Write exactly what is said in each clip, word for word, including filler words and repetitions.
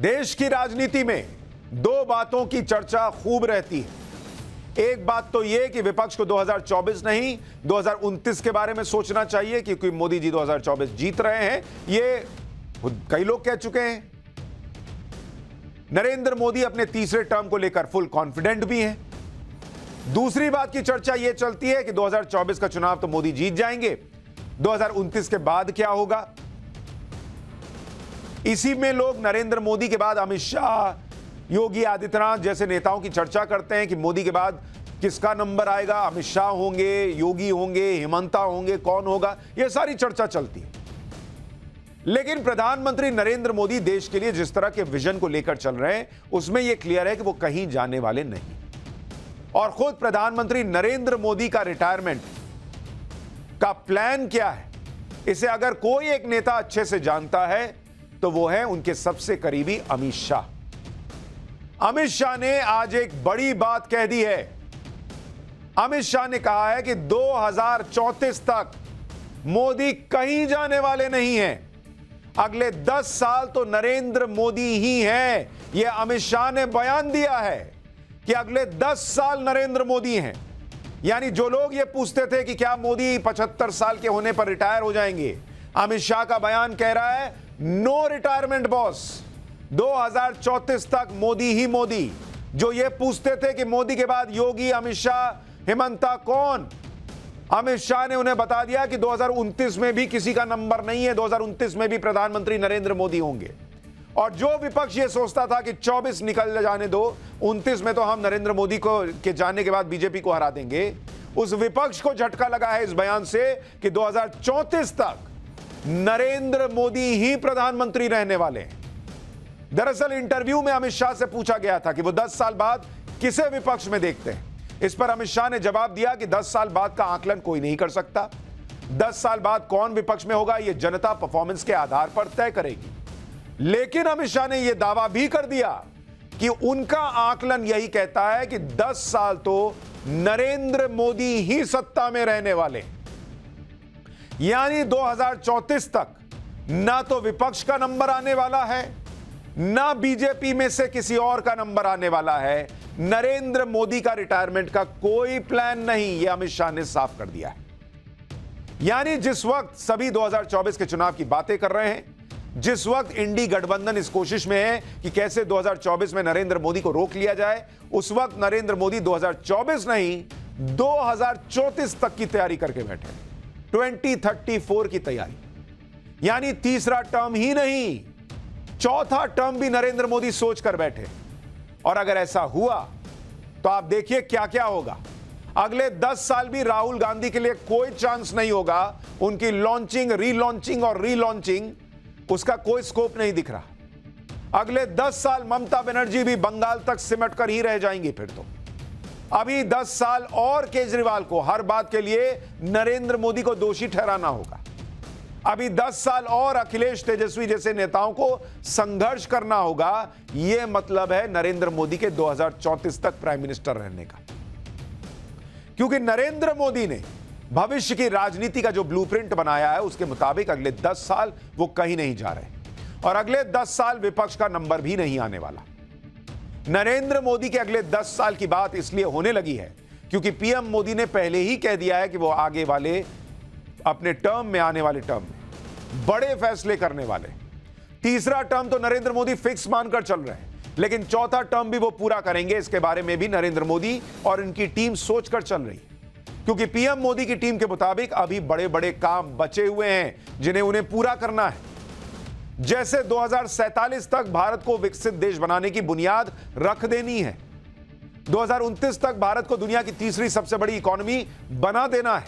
देश की राजनीति में दो बातों की चर्चा खूब रहती है। एक बात तो यह कि विपक्ष को दो हज़ार चौबीस नहीं दो हज़ार उनतीस के बारे में सोचना चाहिए, क्योंकि मोदी जी दो हज़ार चौबीस जीत रहे हैं, ये कई लोग कह चुके हैं। नरेंद्र मोदी अपने तीसरे टर्म को लेकर फुल कॉन्फिडेंट भी हैं। दूसरी बात की चर्चा यह चलती है कि दो हज़ार चौबीस का चुनाव तो मोदी जीत जाएंगे, दो हज़ार उनतीस के बाद क्या होगा। इसी में लोग नरेंद्र मोदी के बाद अमित शाह, योगी आदित्यनाथ जैसे नेताओं की चर्चा करते हैं कि मोदी के बाद किसका नंबर आएगा, अमित शाह होंगे, योगी होंगे, हिमंता होंगे, कौन होगा, यह सारी चर्चा चलती है। लेकिन प्रधानमंत्री नरेंद्र मोदी देश के लिए जिस तरह के विजन को लेकर चल रहे हैं, उसमें यह क्लियर है कि वो कहीं जाने वाले नहीं। और खुद प्रधानमंत्री नरेंद्र मोदी का रिटायरमेंट का प्लान क्या है, इसे अगर कोई एक नेता अच्छे से जानता है तो वो है उनके सबसे करीबी अमित शाह। अमित शाह ने आज एक बड़ी बात कह दी है। अमित शाह ने कहा है कि दो हजार चौंतीस तक मोदी कहीं जाने वाले नहीं है, अगले दस साल तो नरेंद्र मोदी ही हैं। यह अमित शाह ने बयान दिया है कि अगले दस साल नरेंद्र मोदी हैं। यानी जो लोग ये पूछते थे कि क्या मोदी पचहत्तर साल के होने पर रिटायर हो जाएंगे, अमित शाह का बयान कह रहा है नो रिटायरमेंट बॉस, दो हज़ार चौंतीस तक मोदी ही मोदी। जो ये पूछते थे कि मोदी के बाद योगी, अमित शाह, हिमंता कौन, अमित शाह ने उन्हें बता दिया कि दो हज़ार उनतीस में भी किसी का नंबर नहीं है, दो हज़ार उनतीस में भी प्रधानमंत्री नरेंद्र मोदी होंगे। और जो विपक्ष ये सोचता था कि चौबीस निकल जाने दो, उनतीस में तो हम नरेंद्र मोदी को के जाने के बाद बीजेपी को हरा देंगे, उस विपक्ष को झटका लगा है इस बयान से कि दो हज़ार चौंतीस तक नरेंद्र मोदी ही प्रधानमंत्री रहने वाले हैं। दरअसल इंटरव्यू में अमित शाह से पूछा गया था कि वो दस साल बाद किसे विपक्ष में देखते हैं। इस पर अमित शाह ने जवाब दिया कि दस साल बाद का आकलन कोई नहीं कर सकता, दस साल बाद कौन विपक्ष में होगा यह जनता परफॉर्मेंस के आधार पर तय करेगी। लेकिन अमित शाह ने यह दावा भी कर दिया कि उनका आकलन यही कहता है कि दस साल तो नरेंद्र मोदी ही सत्ता में रहने वाले। यानी दो हज़ार चौंतीस तक ना तो विपक्ष का नंबर आने वाला है, ना बीजेपी में से किसी और का नंबर आने वाला है। नरेंद्र मोदी का रिटायरमेंट का कोई प्लान नहीं, यह अमित शाह ने साफ कर दिया है। यानी जिस वक्त सभी दो हज़ार चौबीस के चुनाव की बातें कर रहे हैं, जिस वक्त इंडी गठबंधन इस कोशिश में है कि कैसे दो हज़ार चौबीस में नरेंद्र मोदी को रोक लिया जाए, उस वक्त नरेंद्र मोदी दो हज़ार चौबीस नहीं दो हज़ार चौंतीस तक की तैयारी करके बैठे, ट्वेंटी थर्टी फोर की तैयारी। यानी तीसरा टर्म ही नहीं, चौथा टर्म भी नरेंद्र मोदी सोच कर बैठे। और अगर ऐसा हुआ तो आप देखिए क्या क्या होगा। अगले दस साल भी राहुल गांधी के लिए कोई चांस नहीं होगा, उनकी लॉन्चिंग, रीलॉन्चिंग और रीलॉन्चिंग, उसका कोई स्कोप नहीं दिख रहा। अगले दस साल ममता बनर्जी भी बंगाल तक सिमट कर ही रह जाएंगी फिर तो। अभी दस साल और केजरीवाल को हर बात के लिए नरेंद्र मोदी को दोषी ठहराना होगा। अभी दस साल और अखिलेश, तेजस्वी जैसे नेताओं को संघर्ष करना होगा। यह मतलब है नरेंद्र मोदी के दो हज़ार चौंतीस तक प्राइम मिनिस्टर रहने का। क्योंकि नरेंद्र मोदी ने भविष्य की राजनीति का जो ब्लूप्रिंट बनाया है, उसके मुताबिक अगले दस साल वो कहीं नहीं जा रहे, और अगले दस साल विपक्ष का नंबर भी नहीं आने वाला। नरेंद्र मोदी के अगले दस साल की बात इसलिए होने लगी है क्योंकि पीएम मोदी ने पहले ही कह दिया है कि वो आगे वाले अपने टर्म में, आने वाले टर्म में बड़े फैसले करने वाले। तीसरा टर्म तो नरेंद्र मोदी फिक्स मानकर चल रहे हैं, लेकिन चौथा टर्म भी वो पूरा करेंगे, इसके बारे में भी नरेंद्र मोदी और इनकी टीम सोचकर चल रही है। क्योंकि पीएम मोदी की टीम के मुताबिक अभी बड़े बड़े काम बचे हुए हैं जिन्हें उन्हें पूरा करना है। जैसे दो हज़ार सैंतालीस तक भारत को विकसित देश बनाने की बुनियाद रख देनी है, दो हज़ार उनतीस तक भारत को दुनिया की तीसरी सबसे बड़ी इकोनॉमी बना देना है,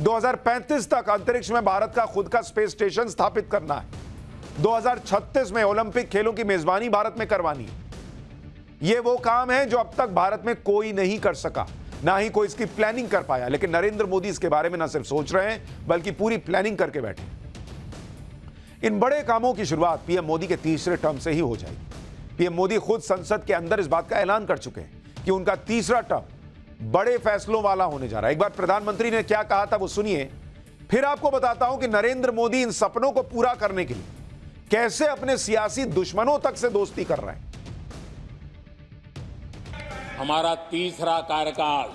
दो हज़ार पैंतीस तक अंतरिक्ष में भारत का खुद का स्पेस स्टेशन स्थापित करना है, दो हज़ार छत्तीस में ओलंपिक खेलों की मेजबानी भारत में करवानी है। ये वो काम है जो अब तक भारत में कोई नहीं कर सका, ना ही कोई इसकी प्लानिंग कर पाया। लेकिन नरेंद्र मोदी इसके बारे में ना सिर्फ सोच रहे हैं बल्कि पूरी प्लानिंग करके बैठे। इन बड़े कामों की शुरुआत पीएम मोदी के तीसरे टर्म से ही हो जाएगी। पीएम मोदी खुद संसद के अंदर इस बात का ऐलान कर चुके हैं कि उनका तीसरा टर्म बड़े फैसलों वाला होने जा रहा है। एक बार प्रधानमंत्री ने क्या कहा था वो सुनिए, फिर आपको बताता हूं कि नरेंद्र मोदी इन सपनों को पूरा करने के लिए कैसे अपने सियासी दुश्मनों तक से दोस्ती कर रहे हैं। हमारा तीसरा कार्यकाल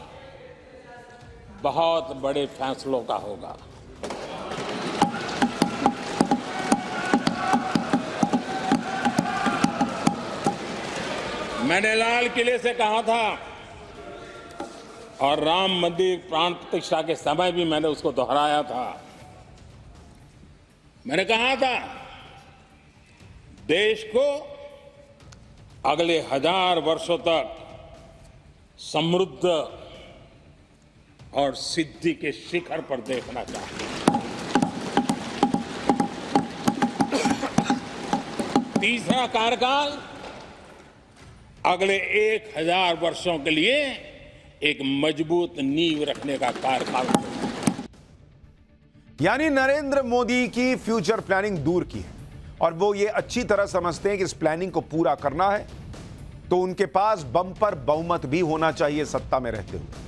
बहुत बड़े फैसलों का होगा। मैंने लाल किले से कहा था और राम मंदिर प्राण प्रतिष्ठा के समय भी मैंने उसको दोहराया था। मैंने कहा था देश को अगले हजार वर्षों तक समृद्ध और सिद्धि के शिखर पर देखना चाहिए। तीसरा कार्यकाल अगले एक हजार वर्षों के लिए एक मजबूत नींव रखने का कार्यकाल। यानी नरेंद्र मोदी की फ्यूचर प्लानिंग दूर की है और वो ये अच्छी तरह समझते हैं कि इस प्लानिंग को पूरा करना है तो उनके पास बम्पर बहुमत भी होना चाहिए सत्ता में रहते हुए।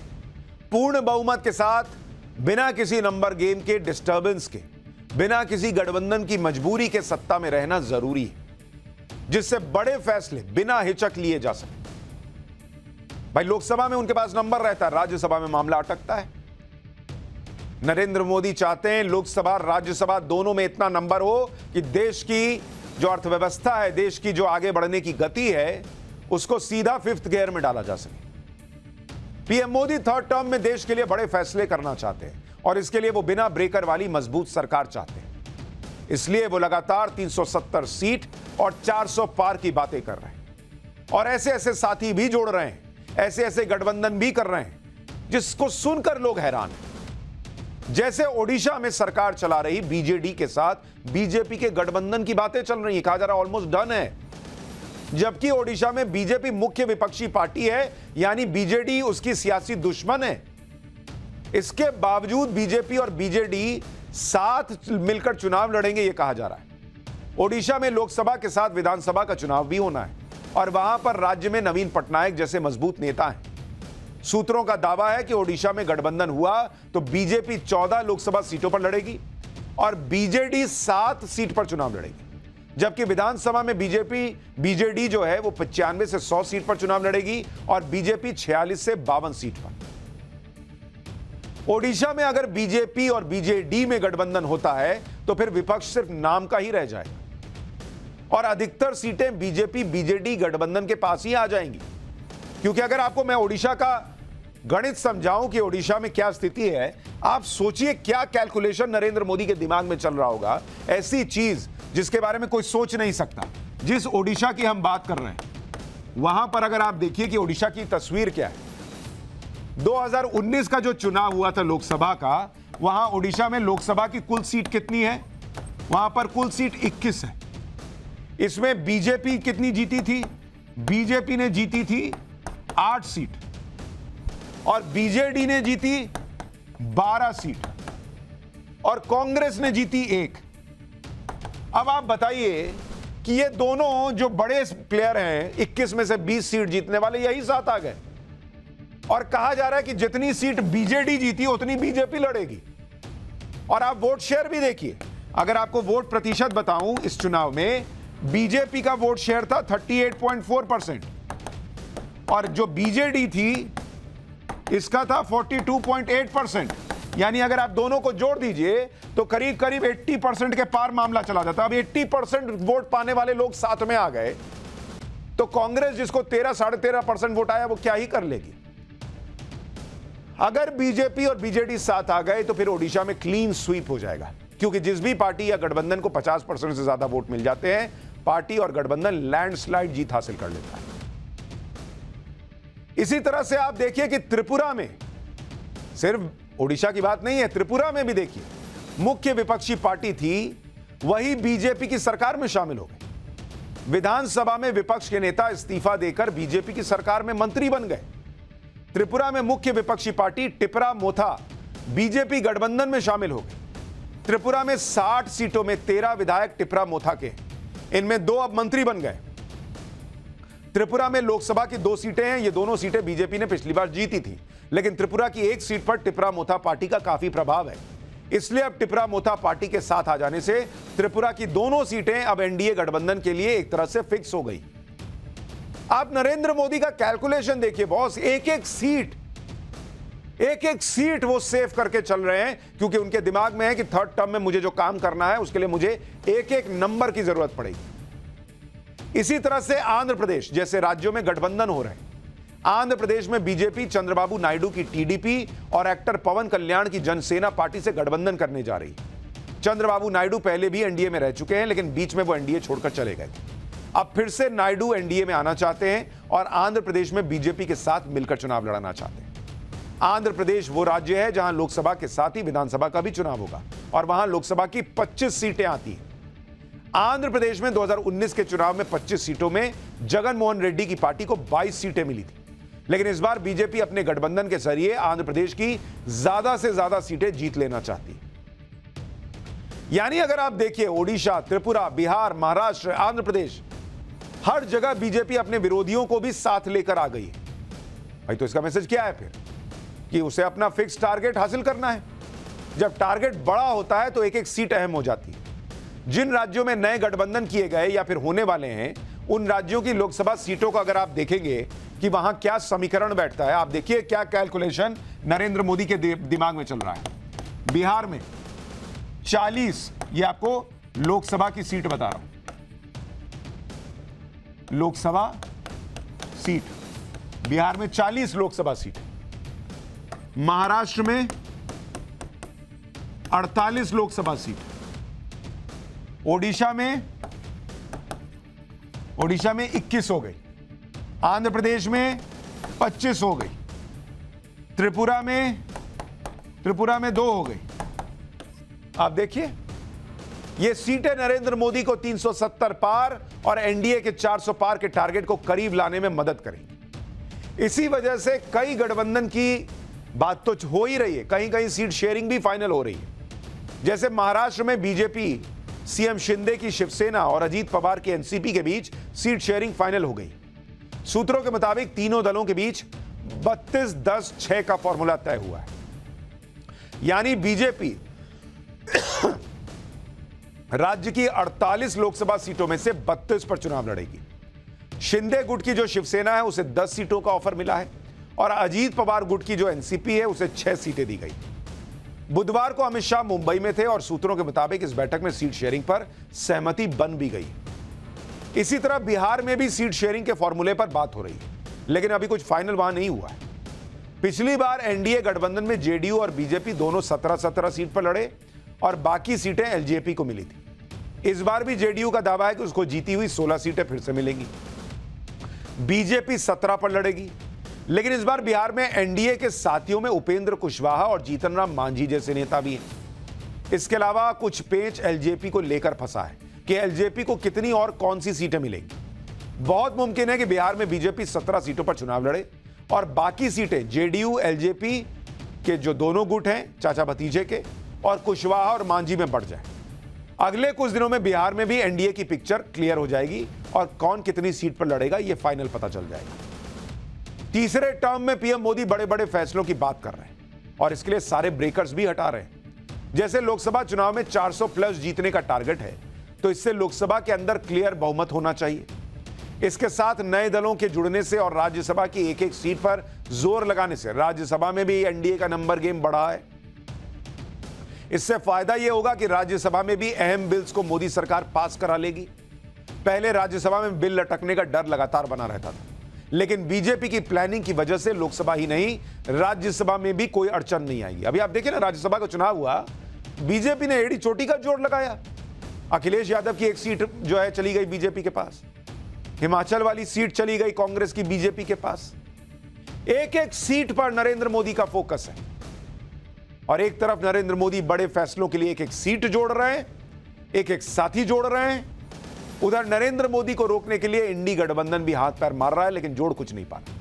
पूर्ण बहुमत के साथ बिना किसी नंबर गेम के, डिस्टर्बेंस के, बिना किसी गठबंधन की मजबूरी के सत्ता में रहना जरूरी है, जिससे बड़े फैसले बिना हिचक लिए जा सके। भाई लोकसभा में उनके पास नंबर रहता है, राज्यसभा में मामला अटकता है। नरेंद्र मोदी चाहते हैं लोकसभा राज्यसभा दोनों में इतना नंबर हो कि देश की जो अर्थव्यवस्था है, देश की जो आगे बढ़ने की गति है, उसको सीधा फिफ्थ गियर में डाला जा सके। पीएम मोदी थर्ड टर्म में देश के लिए बड़े फैसले करना चाहते हैं और इसके लिए वो बिना ब्रेकर वाली मजबूत सरकार चाहते हैं। इसलिए वो लगातार तीन सौ सत्तर सीट और चार सौ पार की बातें कर रहे हैं और ऐसे ऐसे साथी भी जोड़ रहे हैं, ऐसे ऐसे गठबंधन भी कर रहे हैं जिसको सुनकर लोग हैरान हैं। जैसे ओडिशा में सरकार चला रही बीजेडी के साथ बीजेपी के गठबंधन की बातें चल रही है, कहा जा रहा है ऑलमोस्ट डन है, जबकि ओडिशा में बीजेपी मुख्य विपक्षी पार्टी है, यानी बीजेडी उसकी सियासी दुश्मन है। इसके बावजूद बीजेपी और बीजेडी साथ मिलकर चुनाव लड़ेंगे, यह कहा जा रहा है। ओडिशा में लोकसभा के साथ विधानसभा का चुनाव भी होना है और वहां पर राज्य में नवीन पटनायक जैसे मजबूत नेता हैं। सूत्रों का दावा है कि ओडिशा में गठबंधन हुआ तो बीजेपी चौदह लोकसभा सीटों पर लड़ेगी और बीजेडी सात सीट पर चुनाव लड़ेगी, जबकि विधानसभा में बीजेपी बीजेडी जो है वो पचानवे से सौ सीट पर चुनाव लड़ेगी और बीजेपी छियालीस से बावन सीट पर। ओडिशा में अगर बीजेपी और बीजेडी में गठबंधन होता है तो फिर विपक्ष सिर्फ नाम का ही रह जाएगा और अधिकतर सीटें बीजेपी बीजेडी गठबंधन के पास ही आ जाएंगी। क्योंकि अगर आपको मैं ओडिशा का गणित समझाऊं कि ओडिशा में क्या स्थिति है, आप सोचिए क्या कैलकुलेशन नरेंद्र मोदी के दिमाग में चल रहा होगा। ऐसी चीज जिसके बारे में कोई सोच नहीं सकता। जिस ओडिशा की हम बात कर रहे हैं, वहां पर अगर आप देखिए कि ओडिशा की तस्वीर क्या है। दो हज़ार उन्नीस का जो चुनाव हुआ था लोकसभा का, वहां ओडिशा में लोकसभा की कुल सीट कितनी है? वहां पर कुल सीट इक्कीस है। इसमें बीजेपी कितनी जीती थी? बीजेपी ने जीती थी आठ सीट और बीजेडी ने जीती बारह सीट और कांग्रेस ने जीती एक। अब आप बताइए कि ये दोनों जो बड़े प्लेयर हैं, इक्कीस में से बीस सीट जीतने वाले, यही साथ आ गए और कहा जा रहा है कि जितनी सीट बीजेडी जीती उतनी बीजेपी लड़ेगी। और आप वोट शेयर भी देखिए, अगर आपको वोट प्रतिशत बताऊं, इस चुनाव में बीजेपी का वोट शेयर था अड़तीस पॉइंट चार परसेंट और जो बीजेडी थी इसका था बयालीस पॉइंट आठ परसेंट। यानी अगर आप दोनों को जोड़ दीजिए तो करीब करीब अस्सी परसेंट के पार मामला चला जाता है। अब अस्सी परसेंट वोट पाने वाले लोग साथ में आ गए तो कांग्रेस जिसको तेरह साढ़े तेरह परसेंट वोट आया वो क्या ही कर लेगी। अगर बीजेपी और बीजेडी साथ आ गए तो फिर ओडिशा में क्लीन स्वीप हो जाएगा, क्योंकि जिस भी पार्टी या गठबंधन को पचास परसेंट से ज्यादा वोट मिल जाते हैं, पार्टी और गठबंधन लैंडस्लाइड जीत हासिल कर लेता है। इसी तरह से आप देखिए कि त्रिपुरा में, सिर्फ ओडिशा की बात नहीं है, त्रिपुरा में भी देखिए, मुख्य विपक्षी पार्टी थी वही बीजेपी की सरकार में शामिल हो गई। विधानसभा में विपक्ष के नेता इस्तीफा देकर बीजेपी की सरकार में मंत्री बन गए। त्रिपुरा में मुख्य विपक्षी पार्टी टिपरा मोथा बीजेपी गठबंधन में शामिल हो गई। त्रिपुरा में साठ सीटों में तेरह विधायक टिपरा मोथा के, इनमें दो अब मंत्री बन गए। त्रिपुरा में लोकसभा की दो सीटें हैं, ये दोनों सीटें बीजेपी ने पिछली बार जीती थी, लेकिन त्रिपुरा की एक सीट पर टिपरा मोथा पार्टी का काफी प्रभाव है। इसलिए अब टिपरा मोथा पार्टी के साथ आ जाने से त्रिपुरा की दोनों सीटें अब एनडीए गठबंधन के लिए एक तरह से फिक्स हो गई। आप नरेंद्र मोदी का कैलकुलेशन देखिए बॉस, एक एक सीट एक एक सीट वो सेव करके चल रहे हैं, क्योंकि उनके दिमाग में है कि थर्ड टर्म में मुझे जो काम करना है उसके लिए मुझे एक एक नंबर की जरूरत पड़ेगी। इसी तरह से आंध्र प्रदेश जैसे राज्यों में गठबंधन हो रहे हैं। आंध्र प्रदेश में बीजेपी चंद्रबाबू नायडू की टीडीपी और एक्टर पवन कल्याण की जनसेना पार्टी से गठबंधन करने जा रही है। चंद्रबाबू नायडू पहले भी एनडीए में रह चुके हैं, लेकिन बीच में वो एनडीए छोड़कर चले गए। अब फिर से नायडू एनडीए में आना चाहते हैं और आंध्र प्रदेश में बीजेपी के साथ मिलकर चुनाव लड़ाना चाहते हैं। आंध्र प्रदेश वो राज्य है जहां लोकसभा के साथ ही विधानसभा का भी चुनाव होगा और वहां लोकसभा की पच्चीस सीटें आती हैं। आंध्र प्रदेश में दो हज़ार उन्नीस के चुनाव में पच्चीस सीटों में जगनमोहन रेड्डी की पार्टी को बाईस सीटें मिली थी, लेकिन इस बार बीजेपी अपने गठबंधन के जरिए आंध्र प्रदेश की ज्यादा से ज्यादा सीटें जीत लेना चाहती है। यानी अगर आप देखिए ओडिशा, त्रिपुरा, बिहार, महाराष्ट्र, आंध्र प्रदेश, हर जगह बीजेपी अपने विरोधियों को भी साथ लेकर आ गई है। भाई तो इसका मैसेज क्या है फिर कि उसे अपना फिक्स टारगेट हासिल करना है। जब टारगेट बड़ा होता है तो एक एक सीट अहम हो जाती है। जिन राज्यों में नए गठबंधन किए गए या फिर होने वाले हैं, उन राज्यों की लोकसभा सीटों का अगर आप देखेंगे कि वहां क्या समीकरण बैठता है, आप देखिए क्या कैलकुलेशन नरेंद्र मोदी के दिमाग में चल रहा है। बिहार में चालीस, ये आपको लोकसभा की सीट बता रहा हूं, लोकसभा सीट बिहार में चालीस लोकसभा सीट, महाराष्ट्र में अड़तालीस लोकसभा सीट, ओडिशा में ओडिशा में इक्कीस हो गई, आंध्र प्रदेश में पच्चीस हो गई, त्रिपुरा में त्रिपुरा में दो हो गई। आप देखिए ये सीटें नरेंद्र मोदी को तीन सौ सत्तर पार और एनडीए के चार सौ पार के टारगेट को करीब लाने में मदद करेंगी। इसी वजह से कई गठबंधन की बात तो हो ही रही है, कहीं कहीं सीट शेयरिंग भी फाइनल हो रही है। जैसे महाराष्ट्र में बीजेपी, सीएम शिंदे की शिवसेना और अजीत पवार के एनसीपी के बीच सीट शेयरिंग फाइनल हो गई। सूत्रों के मुताबिक तीनों दलों के बीच बत्तीस दस छह का फॉर्मूला तय हुआ है। यानी बीजेपी राज्य की अड़तालीस लोकसभा सीटों में से बत्तीस पर चुनाव लड़ेगी। शिंदे गुट की जो शिवसेना है उसे दस सीटों का ऑफर मिला है और अजीत पवार गुट की जो एनसीपी है उसे छह सीटें दी गई। बुधवार को अमित शाह मुंबई में थे और सूत्रों के मुताबिक इस बैठक में सीट शेयरिंग पर सहमति बन भी गई। इसी तरह बिहार में भी सीट शेयरिंग के फॉर्मूले पर बात हो रही है, लेकिन अभी कुछ फाइनल वहां नहीं हुआ है। पिछली बार एनडीए गठबंधन में जेडीयू और बीजेपी दोनों सत्रह सत्रह सीट पर लड़े और बाकी सीटें एलजेपी को मिली थी। इस बार भी जेडीयू का दावा है कि उसको जीती हुई सोलह सीटें फिर से मिलेंगी। बीजेपी सत्रह पर लड़ेगी, लेकिन इस बार बिहार में एनडीए के साथियों में उपेंद्र कुशवाहा और जीतन राम मांझी जैसे नेता भी हैं। इसके अलावा कुछ पेंच एलजेपी को लेकर फंसा है कि एलजेपी को कितनी और कौन सी सीटें मिलेंगी। बहुत मुमकिन है कि बिहार में बीजेपी सत्रह सीटों पर चुनाव लड़े और बाकी सीटें जेडीयू एलजेपी के जो दोनों गुट हैं, चाचा भतीजे के, और कुशवाहा और मांझी में बढ़ जाए। अगले कुछ दिनों में बिहार में भी एनडीए की पिक्चर क्लियर हो जाएगी और कौन कितनी सीट पर लड़ेगा यह फाइनल पता चल जाएगा। तीसरे टर्म में पीएम मोदी बड़े बड़े फैसलों की बात कर रहे हैं और इसके लिए सारे ब्रेकर्स भी हटा रहे हैं। जैसे लोकसभा चुनाव में चार सौ प्लस जीतने का टारगेट है, तो इससे लोकसभा के अंदर क्लियर बहुमत होना चाहिए। इसके साथ नए दलों के जुड़ने से और राज्यसभा की एक एक सीट पर जोर लगाने से राज्यसभा में भी एनडीए का नंबर गेम बढ़ा है। इससे फायदा यह होगा कि राज्यसभा में भी अहम बिल्स को मोदी सरकार पास करा लेगी। पहले राज्यसभा में बिल लटकने का डर लगातार बना रहता था, लेकिन बीजेपी की प्लानिंग की वजह से लोकसभा ही नहीं राज्यसभा में भी कोई अड़चन नहीं आएगी। अभी आप देखिए ना, राज्यसभा का चुनाव हुआ, बीजेपी ने एड़ी चोटी का जोर लगाया। अखिलेश यादव की एक सीट जो है चली गई बीजेपी के पास, हिमाचल वाली सीट चली गई कांग्रेस की बीजेपी के पास। एक एक सीट पर नरेंद्र मोदी का फोकस है और एक तरफ नरेंद्र मोदी बड़े फैसलों के लिए एक एक सीट जोड़ रहे हैं, एक एक साथी जोड़ रहे हैं, उधर नरेंद्र मोदी को रोकने के लिए इंडी गठबंधन भी हाथ पैर मार रहा है, लेकिन जोड़ कुछ नहीं पा रहा।